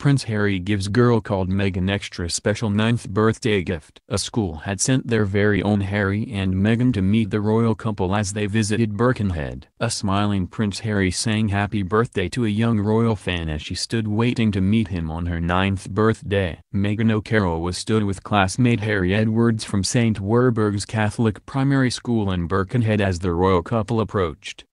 Prince Harry gives girl called Meghan extra special 9th birthday gift. A school had sent their very own Harry and Meghan to meet the royal couple as they visited Birkenhead. A smiling Prince Harry sang happy birthday to a young royal fan as she stood waiting to meet him on her 9th birthday. Meghan O'Carroll was stood with classmate Harry Edwards from St. Werburgh's Catholic Primary School in Birkenhead as the royal couple approached.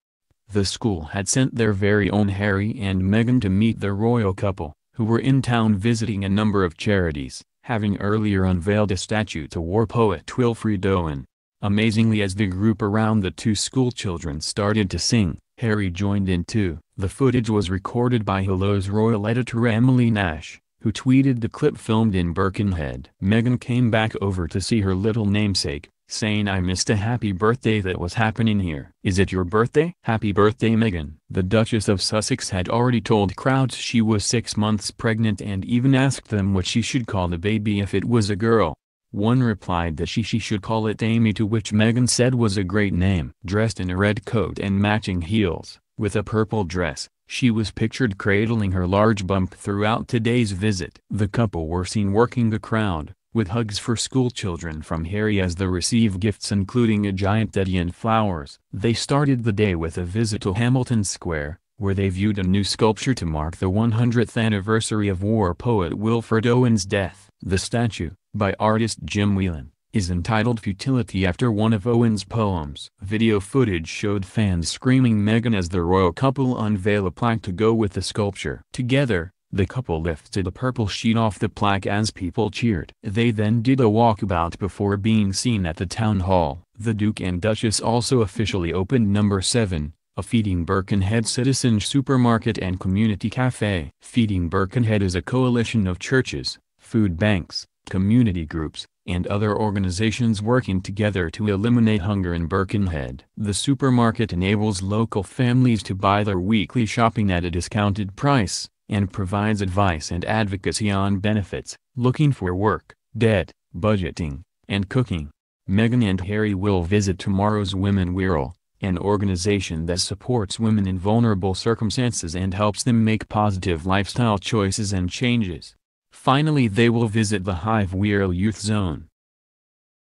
The school had sent their very own Harry and Meghan to meet the royal couple, who were in town visiting a number of charities, having earlier unveiled a statue to war poet Wilfred Owen. Amazingly, as the group around the two schoolchildren started to sing, Harry joined in too. The footage was recorded by Hello's royal editor Emily Nash, who tweeted the clip filmed in Birkenhead. Meghan came back over to see her little namesake, saying, "I missed a happy birthday that was happening here. Is it your birthday? Happy birthday, Meghan." The Duchess of Sussex had already told crowds she was 6 months pregnant and even asked them what she should call the baby if it was a girl. One replied that she should call it Amy, to which Meghan said was a great name. Dressed in a red coat and matching heels, with a purple dress, she was pictured cradling her large bump throughout today's visit. The couple were seen working the crowd, with hugs for schoolchildren from Harry as they receive gifts including a giant teddy and flowers. They started the day with a visit to Hamilton Square, where they viewed a new sculpture to mark the 100th anniversary of war poet Wilfred Owen's death. The statue, by artist Jim Whelan, is entitled Futility after one of Owen's poems. Video footage showed fans screaming Meghan as the royal couple unveil a plaque to go with the sculpture. Together, the couple lifted a purple sheet off the plaque as people cheered. They then did a walkabout before being seen at the town hall. The Duke and Duchess also officially opened No. 7, a Feeding Birkenhead citizen supermarket and community cafe. Feeding Birkenhead is a coalition of churches, food banks, community groups, and other organizations working together to eliminate hunger in Birkenhead. The supermarket enables local families to buy their weekly shopping at a discounted price, and provides advice and advocacy on benefits, looking for work, debt, budgeting, and cooking. Meghan and Harry will visit tomorrow's Women Wirral, an organization that supports women in vulnerable circumstances and helps them make positive lifestyle choices and changes. Finally, they will visit the Hive Wirral Youth Zone,